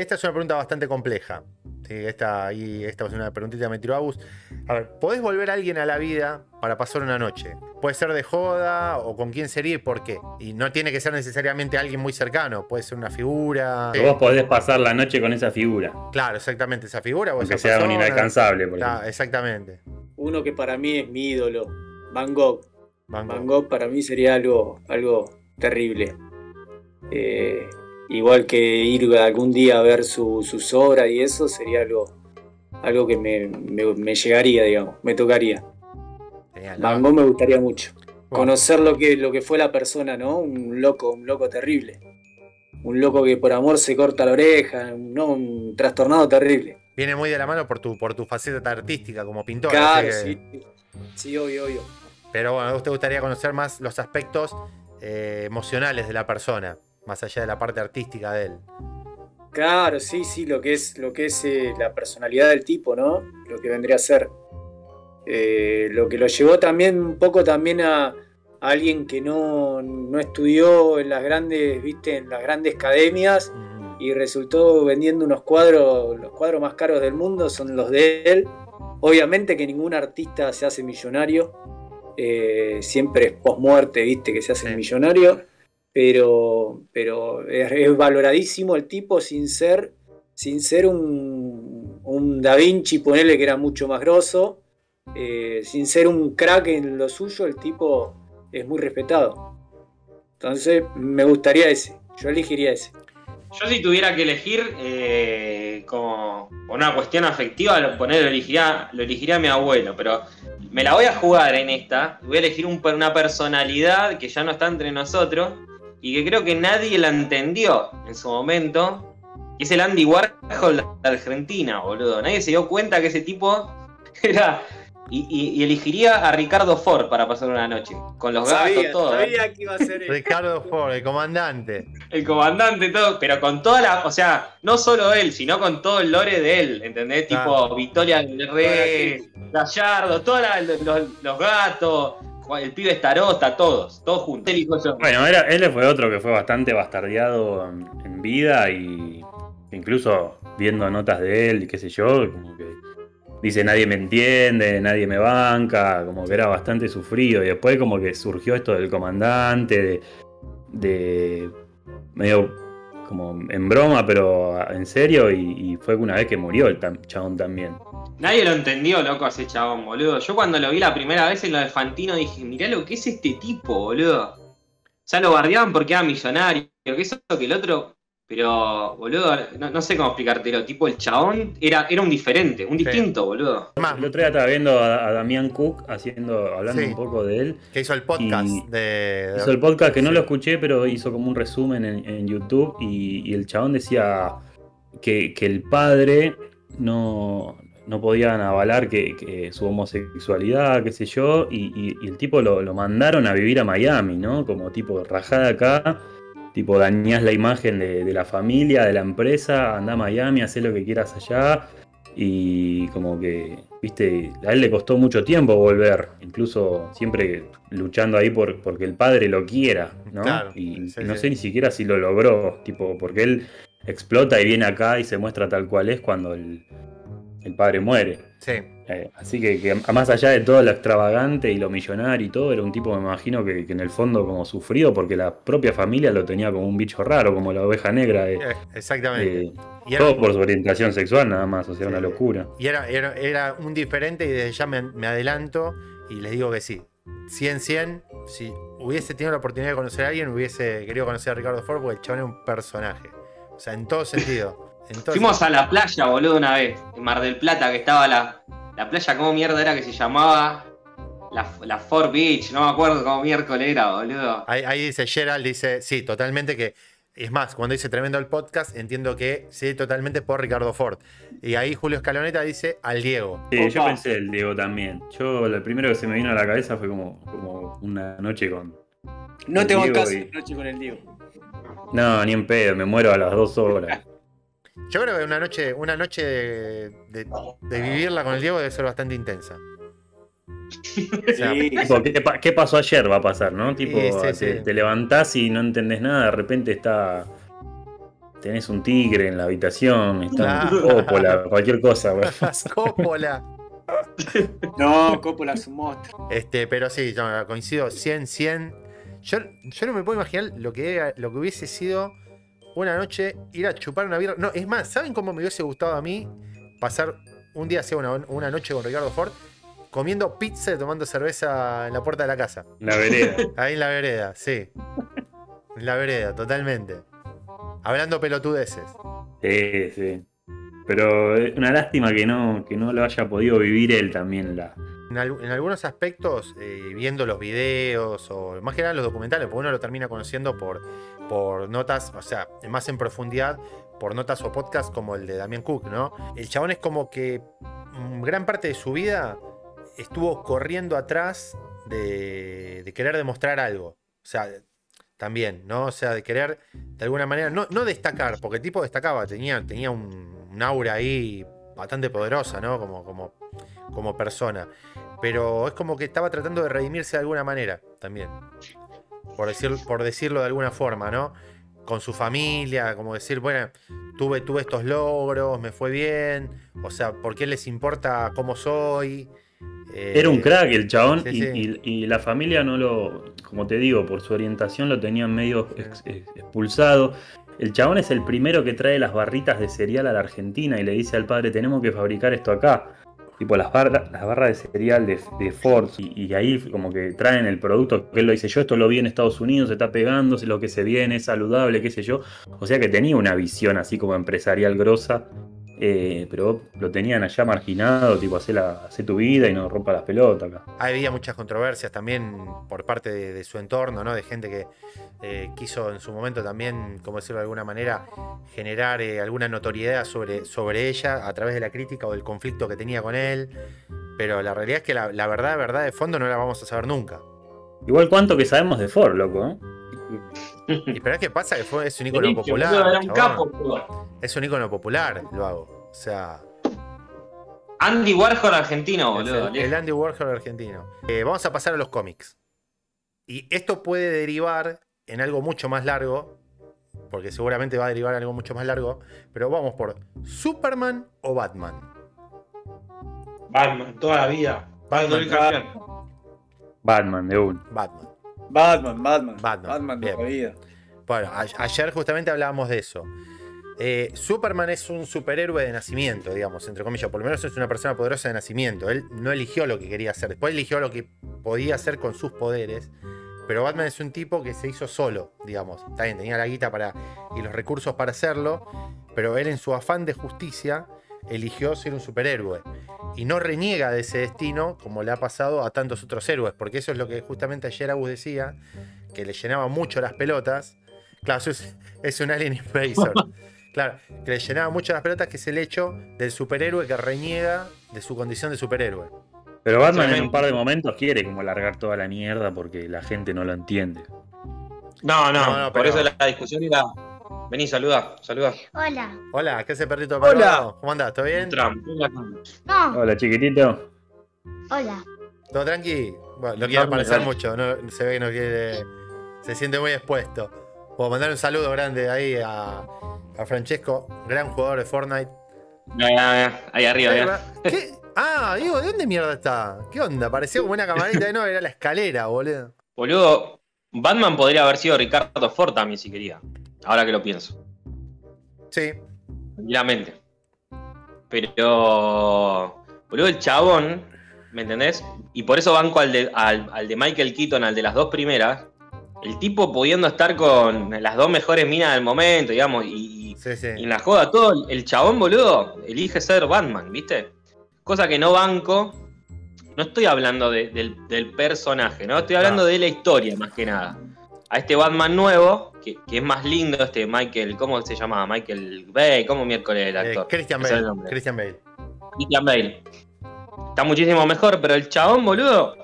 Esta es una pregunta bastante compleja. Sí, esta es una preguntita que me tiró Agus. A ver, ¿podés volver a alguien a la vida para pasar una noche? Puede ser de joda o con quién sería y por qué. Y no tiene que ser necesariamente alguien muy cercano. Puede ser una figura. Vos podés pasar la noche con esa figura. Claro, exactamente, esa figura. Aunque esa sea persona, un inalcanzable. Claro, exactamente. Uno que para mí es mi ídolo, Van Gogh. Van Gogh para mí sería algo terrible. Igual que ir algún día a ver sus obras y eso sería algo que me llegaría, digamos, me tocaría. Genial, Van Gogh me gustaría mucho. Bueno. Conocer lo que fue la persona, ¿no? Un loco terrible. Un loco que por amor se corta la oreja, ¿no? Un trastornado terrible. Viene muy de la mano por tu faceta artística como pintor. Claro, así que... sí, obvio. Pero bueno, a vos te gustaría conocer más los aspectos emocionales de la persona, más allá de la parte artística de él. Claro, sí, lo que es la personalidad del tipo, ¿no? Lo que vendría a ser. Lo que lo llevó también un poco también a alguien que no estudió en las grandes, ¿viste? En las grandes academias, y resultó vendiendo unos cuadros, los cuadros más caros del mundo son los de él. Obviamente que ningún artista se hace millonario, siempre es posmuerte, ¿viste? Que se hacen millonario. Pero es valoradísimo el tipo sin ser un Da Vinci, ponele, que era mucho más grosso, sin ser un crack en lo suyo, el tipo es muy respetado. Entonces me gustaría ese, yo elegiría ese. Yo si tuviera que elegir como una cuestión afectiva, lo elegiría a mi abuelo, pero me la voy a jugar en esta, voy a elegir una personalidad que ya no está entre nosotros, y que creo que nadie la entendió en su momento, que es el Andy Warhol de Argentina, boludo. Nadie se dio cuenta que ese tipo era... Y elegiría a Ricardo Fort para pasar una noche, con los gatos, todo. Sabía que iba a ser él. Ricardo Fort, el comandante. El comandante, todo, pero con toda la... O sea, no solo él, sino con todo el lore de él, ¿entendés? Claro. Tipo Victoria del Rey, Gallardo, todos los gatos... El pibe Starota, todos juntos. Bueno, él fue otro que fue bastante bastardeado en vida, y incluso viendo notas de él, qué sé yo, como que dice nadie me entiende, nadie me banca, como que era bastante sufrido, y después como que surgió esto del comandante, de medio como en broma, pero en serio, y fue una vez que murió el chabón también. Nadie lo entendió, loco, a ese chabón, boludo. Yo cuando lo vi la primera vez en lo de Fantino dije, mirá lo que es este tipo, boludo. Ya lo bardeaban porque era millonario, que eso, que el otro... Pero, boludo, no sé cómo explicártelo. Tipo, el chabón era un diferente, un distinto, boludo. El otro día estaba viendo a Damián Cook hablando un poco de él. Que hizo el podcast. Hizo el podcast, que no lo escuché, pero hizo como un resumen en YouTube. Y el chabón decía que el padre no podían avalar que su homosexualidad, qué sé yo. Y el tipo lo mandaron a vivir a Miami, ¿no? Como tipo, rajada acá. Tipo, dañás la imagen de la familia, de la empresa, andá a Miami, hacé lo que quieras allá. Y como que, viste, a él le costó mucho tiempo volver. Incluso siempre luchando ahí porque el padre lo quiera, ¿no? Claro, y sí, no sé ni siquiera si lo logró. Tipo, porque él explota y viene acá y se muestra tal cual es cuando el padre muere. Sí. Así que más allá de todo lo extravagante y lo millonario y todo, era un tipo, me imagino, que en el fondo como sufrido, porque la propia familia lo tenía como un bicho raro, como la oveja negra. Exactamente. Y todo por su orientación sexual nada más, o sea, una locura. Y era un diferente, y desde ya me adelanto y les digo que sí. 100, si hubiese tenido la oportunidad de conocer a alguien, hubiese querido conocer a Ricardo Fort, porque el chabón era un personaje. O sea, en todo sentido. Entonces, fuimos a la playa, boludo, una vez, en Mar del Plata, que estaba la playa, ¿cómo mierda era que se llamaba? La Fort Beach, no me acuerdo cómo miércoles era, boludo. Ahí dice Gerald, dice, sí, totalmente que... Es más, cuando dice tremendo el podcast, entiendo que sí, totalmente por Ricardo Fort. Y ahí Julio Escaloneta dice al Diego. Sí, yo pensé el Diego también. Yo, lo primero que se me vino a la cabeza fue como una noche con... No te bancás una noche con el Diego. No, ni en pedo, me muero a las 2 horas. Yo creo que una noche de vivirla con el Diego debe ser bastante intensa. O sea, sí. Tipo, ¿qué pasó ayer? Va a pasar, ¿no? Tipo, sí. Te levantás y no entendés nada, de repente está tenés un tigre en la habitación, está Coppola, cualquier cosa. Coppola. No, Coppola es un monstruo. Pero sí, yo coincido 100%. Yo no me puedo imaginar lo que hubiese sido una noche ir a chupar una birra. No, es más, ¿saben cómo me hubiese gustado a mí pasar un día, sea una noche con Ricardo Fort, comiendo pizza y tomando cerveza en la puerta de la casa? La vereda. Ahí en la vereda, sí. En la vereda, totalmente. Hablando pelotudeces. Sí, sí. Pero es una lástima que no lo haya podido vivir él también. En algunos aspectos, viendo los videos o más que nada los documentales, porque uno lo termina conociendo por notas, o sea, más en profundidad, por notas o podcasts como el de Damián Cook, ¿no? El chabón es como que gran parte de su vida estuvo corriendo atrás de querer demostrar algo. O sea, también, ¿no? O sea, de querer de alguna manera no destacar, porque el tipo destacaba, tenía un aura ahí bastante poderosa, ¿no? Como persona. Pero es como que estaba tratando de redimirse de alguna manera también. Por decirlo de alguna forma, ¿no? Con su familia, como decir, bueno, tuve estos logros, me fue bien, o sea, ¿por qué les importa cómo soy? Era un crack el chabón, sí, sí. Y la familia no lo, como te digo, por su orientación lo tenían medio expulsado. El chabón es el primero que trae las barritas de cereal a la Argentina y le dice al padre, tenemos que fabricar esto acá. Tipo las barras de cereal de Ford, y ahí como que traen el producto que él lo dice, yo esto lo vi en Estados Unidos, se está pegando, lo que se viene es saludable, qué sé yo. O sea que tenía una visión así como empresarial grosa, pero lo tenían allá marginado, tipo hacé tu vida y no rompa las pelotas acá. Había muchas controversias también por parte de su entorno, ¿no? De gente que quiso en su momento también, como decirlo de alguna manera, generar alguna notoriedad sobre ella a través de la crítica o del conflicto que tenía con él, pero la realidad es que la verdad de fondo no la vamos a saber nunca. Igual cuánto que sabemos de Ford, loco, ¿eh? Y pero es que pasa que es un ícono popular. Es un ícono popular, lo hago. O sea. Andy Warhol argentino, boludo. El Andy Warhol argentino. Vamos a pasar a los cómics. Y esto puede derivar en algo mucho más largo. Porque seguramente va a derivar en algo mucho más largo. Pero vamos por ¿Superman o Batman? Batman, toda la vida. Batman, de uno. Batman, bien. Todavía. Bueno, ayer justamente hablábamos de eso. Superman es un superhéroe de nacimiento, digamos, entre comillas. Por lo menos es una persona poderosa de nacimiento. Él no eligió lo que quería hacer. Después eligió lo que podía hacer con sus poderes. Pero Batman es un tipo que se hizo solo, digamos. Está bien, tenía la guita y los recursos para hacerlo. Pero él, en su afán de justicia, eligió ser un superhéroe. Y no reniega de ese destino como le ha pasado a tantos otros héroes, porque eso es lo que justamente ayer Agus decía, que le llenaba mucho las pelotas. Claro, eso es un alien invader. Claro, que le llenaba mucho las pelotas, que es el hecho del superhéroe que reniega de su condición de superhéroe. Pero Batman en un par de momentos quiere como largar toda la mierda porque la gente no lo entiende. No, por eso la discusión era... Vení, saludá. Hola. Hola, ¿qué hace, perrito? Hola. ¿Cómo andás? ¿Todo bien? No. Hola, chiquitito. Hola. ¿Todo tranqui? Bueno, no quiere aparecer mucho, no, se ve que no quiere... Se siente muy expuesto. Puedo mandar un saludo grande ahí a Francesco, gran jugador de Fortnite. Ahí arriba, ¿Qué? Ah, Diego, ¿de dónde mierda está? ¿Qué onda? Parecía como una camarita. No, era la escalera, boludo. Boludo, Batman podría haber sido Ricardo Fort también, si quería. Ahora que lo pienso. Sí. Tranquilamente. Pero... Boludo, el chabón, ¿me entendés? Y por eso banco al de Michael Keaton, al de las dos primeras. El tipo pudiendo estar con las dos mejores minas del momento, digamos. Sí. Y en la joda todo. El chabón, boludo, elige ser Batman, ¿viste? Cosa que no banco. No estoy hablando del personaje, ¿no? Estoy hablando de la historia, más que nada. A este Batman nuevo, que es más lindo, este Michael, ¿cómo se llamaba? Michael Bay, ¿cómo miércoles el actor? Christian Bale. Está muchísimo mejor, pero el chabón, boludo,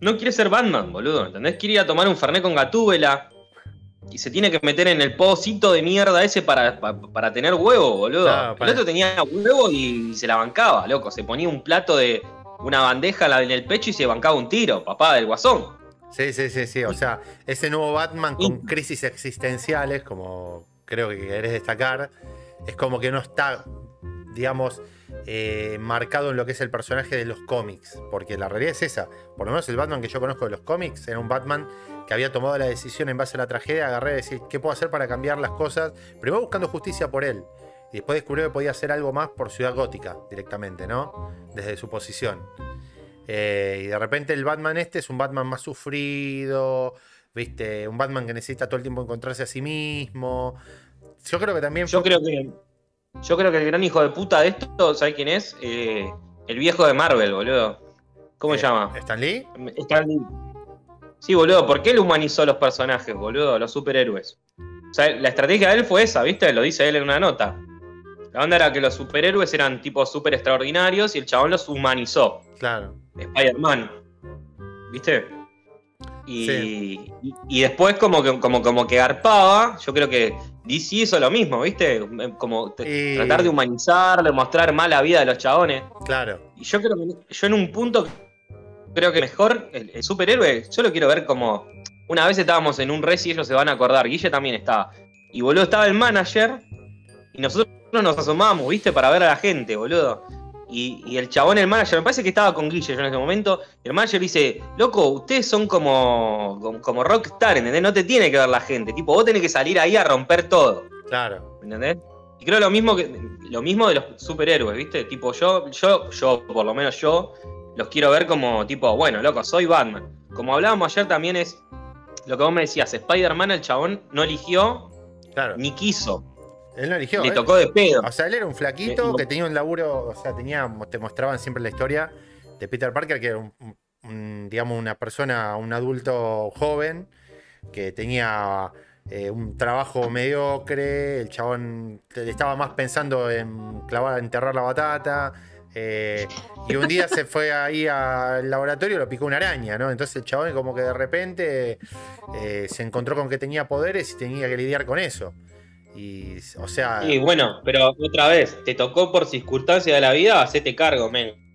no quiere ser Batman, boludo, ¿entendés? Quiere ir a tomar un fernet con Gatúbela y se tiene que meter en el pocito de mierda ese para tener huevo, boludo. Claro, el otro tenía huevo y se la bancaba, loco. Se ponía un plato de una bandeja en el pecho y se bancaba un tiro, papá, del guasón. Sí, o sea, ese nuevo Batman con crisis existenciales, como creo que querés destacar, es como que no está, digamos, marcado en lo que es el personaje de los cómics, porque la realidad es esa. Por lo menos el Batman que yo conozco de los cómics era un Batman que había tomado la decisión en base a la tragedia, agarré a decir qué puedo hacer para cambiar las cosas, primero buscando justicia por él, y después descubrió que podía hacer algo más por Ciudad Gótica directamente, ¿no? Desde su posición. Y de repente el Batman este es un Batman más sufrido, ¿viste? Un Batman que necesita todo el tiempo encontrarse a sí mismo. Yo creo que también... Yo creo que el gran hijo de puta de esto, ¿sabes quién es? El viejo de Marvel, boludo. ¿Cómo se llama? ¿Stan Lee? Stan Lee. Sí, boludo, ¿por qué él humanizó los personajes, boludo? Los superhéroes. O sea, la estrategia de él fue esa, ¿viste? Lo dice él en una nota. La onda era que los superhéroes eran tipos súper extraordinarios y el chabón los humanizó. Claro. Spider-Man. ¿Viste? Y, sí. y después como que garpaba, yo creo que DC hizo lo mismo, ¿viste? Como tratar de humanizar, de mostrar mala vida de los chabones. Claro. Y yo creo que yo en un punto creo que mejor el superhéroe, yo lo quiero ver como... Una vez estábamos en un res y ellos se van a acordar, Guille también estaba. Y boludo, estaba el manager y nosotros nos asomábamos, ¿viste? Para ver a la gente, boludo. Y el chabón, el manager, me parece que estaba con Guille yo en ese momento. El manager dice: loco, ustedes son como rockstar, ¿entendés? No te tiene que ver la gente. Tipo, vos tenés que salir ahí a romper todo. Claro. ¿Entendés? Y creo lo mismo de los superhéroes, ¿viste? Tipo, yo, por lo menos yo, los quiero ver como, tipo, bueno, loco, soy Batman. Como hablábamos ayer también es lo que vos me decías, Spider-Man, el chabón no eligió, claro, ni quiso. Él no eligió. Le tocó de pedo. O sea, él era un flaquito que tenía un laburo, o sea, te mostraban siempre la historia de Peter Parker, que era digamos, una persona, un adulto joven, que tenía un trabajo mediocre, el chabón estaba más pensando en enterrar la batata, y un día se fue ahí al laboratorio y lo picó una araña, ¿no? Entonces el chabón como que de repente se encontró con que tenía poderes y tenía que lidiar con eso. Y, o sea, sí, bueno, pero otra vez, te tocó por circunstancia de la vida, hacete cargo, men.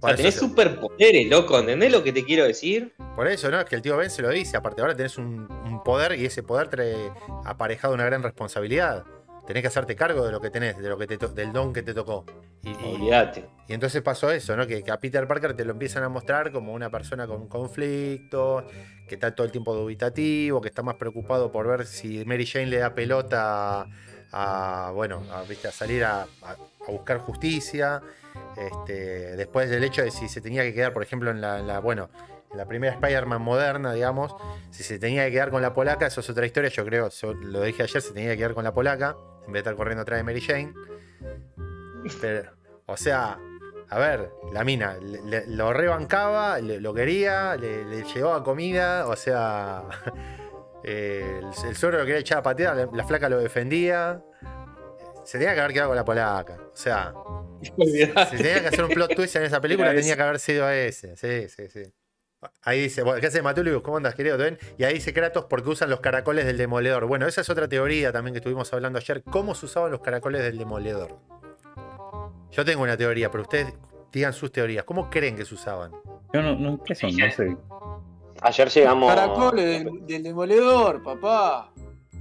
O sea, tenés superpoderes, loco, ¿entendés lo que te quiero decir? Por eso, ¿no? Es que el tío Ben se lo dice, aparte ahora tenés un poder y ese poder trae aparejado una gran responsabilidad. Tenés que hacerte cargo de lo que tenés, de lo que del don que te tocó. Olvídate. Y entonces pasó eso, ¿no? Que a Peter Parker te lo empiezan a mostrar como una persona con conflictos, que está todo el tiempo dubitativo, que está más preocupado por ver si Mary Jane le da pelota a salir a buscar justicia. Después del hecho de si se tenía que quedar, por ejemplo, en la primera Spider-Man moderna, digamos, si se tenía que quedar con la polaca, eso es otra historia, yo creo, lo dije ayer, se tenía que quedar con la polaca, en vez de estar corriendo atrás de Mary Jane. Pero, o sea, a ver, la mina lo rebancaba, lo quería, le llevaba comida, o sea, el suegro lo quería echar a patear, la flaca lo defendía. Se tenía que haber quedado con la polaca, o sea, se tenía que hacer un plot twist en esa película, tenía que haber sido ese, sí. Ahí dice, ¿qué haces, Matulibus? ¿Cómo andas, querido? Y ahí dice Kratos, porque usan los caracoles del Demoledor. Bueno, esa es otra teoría también que estuvimos hablando ayer. ¿Cómo se usaban los caracoles del Demoledor? Yo tengo una teoría, pero ustedes digan sus teorías. ¿Cómo creen que se usaban? Yo no, ¿qué son? No sé. Ayer llegamos... Los caracoles del Demoledor, papá.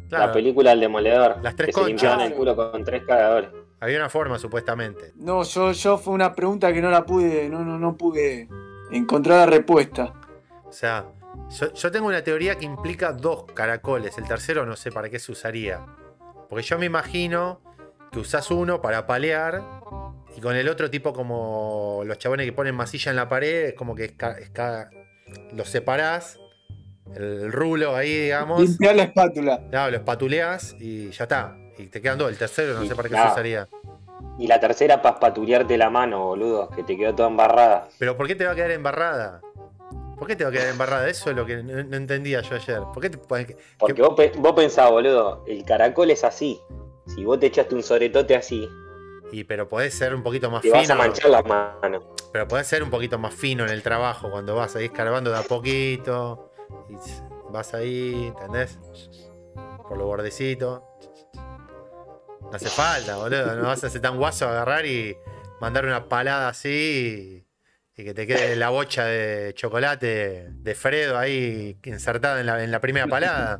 Claro. La película del Demoledor. Las tres conchas. Se limpiaban el culo con tres cagadores. Había una forma, supuestamente. No, yo fue una pregunta que no la pude... No pude... encontrar la respuesta. O sea, yo tengo una teoría que implica dos caracoles. El tercero no sé para qué se usaría. Porque yo me imagino que usás uno para palear y con el otro tipo como los chabones que ponen masilla en la pared, es como que los separás, el rulo ahí, digamos. Limpiás la espátula. Claro, lo espatuleás y ya está. Y te quedan dos. El tercero no sé para qué se usaría. Y la tercera para espatulearte la mano, boludo, que te quedó toda embarrada. ¿Pero por qué te va a quedar embarrada? ¿Por qué te va a quedar embarrada? Eso es lo que no entendía yo ayer. Porque vos pensás, boludo, el caracol es así. Si vos te echaste un sobretote así... Y pero podés ser un poquito más fino. Te vas a manchar la mano. Pero podés ser un poquito más fino en el trabajo cuando vas ahí escarbando de a poquito. Y vas ahí, ¿entendés? Por los bordecitos. No hace falta, boludo. No vas a hacer tan guaso agarrar y mandar una palada así y que te quede la bocha de chocolate de Fredo ahí insertada en la primera palada.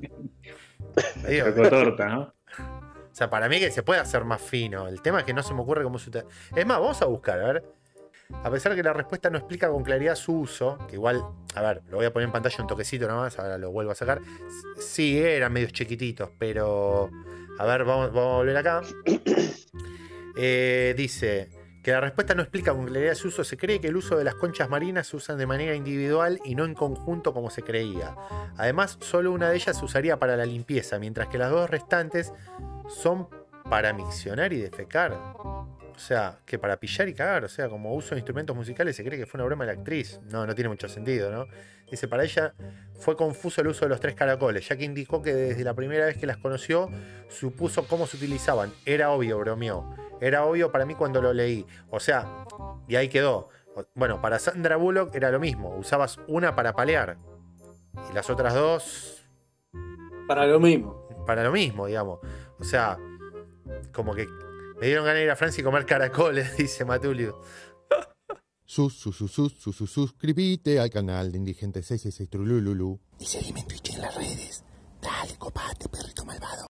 Chocotorta, ¿no? O sea, para mí que se puede hacer más fino. El tema es que no se me ocurre cómo se utiliza. Es más, vamos a buscar, a ver. A pesar que la respuesta no explica con claridad su uso, que igual, a ver, lo voy a poner en pantalla un toquecito nomás, ahora lo vuelvo a sacar. Sí, eran medios chiquititos, pero... A ver, vamos a volver acá. Dice que la respuesta no explica con claridad su uso. Se cree que el uso de las conchas marinas se usan de manera individual y no en conjunto como se creía. Además, solo una de ellas se usaría para la limpieza, mientras que las dos restantes son para miccionar y defecar. O sea, que para pillar y cagar. O sea, como uso de instrumentos musicales se cree que fue una broma de la actriz. No, no tiene mucho sentido, ¿no? Dice, para ella fue confuso el uso de los tres caracoles, ya que indicó que desde la primera vez que las conoció, supuso cómo se utilizaban. Era obvio, bromeó. Era obvio para mí cuando lo leí. O sea, y ahí quedó. Bueno, para Sandra Bullock era lo mismo. Usabas una para palear. Y las otras dos... Para lo mismo. Para lo mismo, digamos. O sea, como que... Me dieron ganas de ir a Francia y comer caracoles, dice Matulio. Suscríbete al canal de Indigente 666 Trulululu. Y seguime en Twitch en las redes. Dale, copate, perrito malvado.